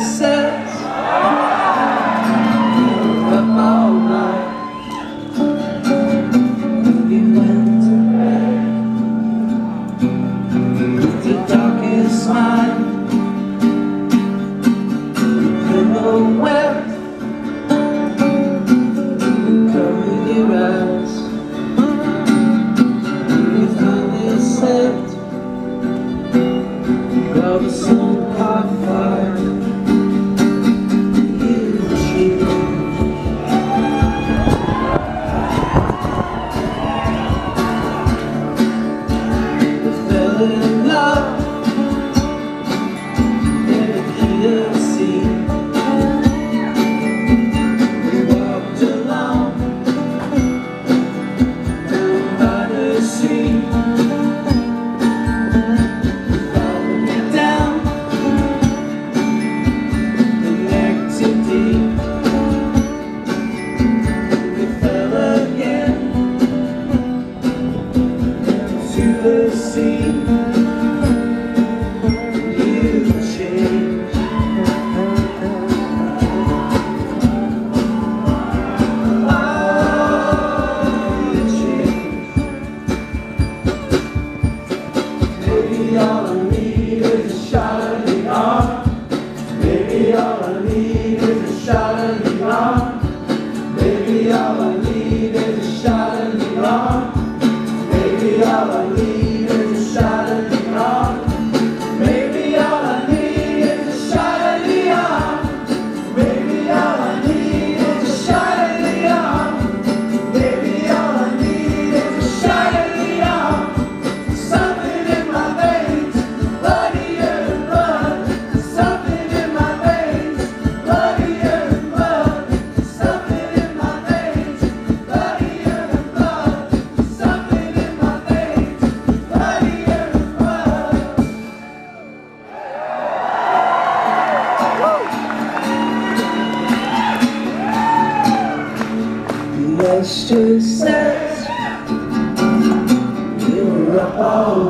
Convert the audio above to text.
says I'm all night. We went away with the darkest mind. Let's just say we were up all night.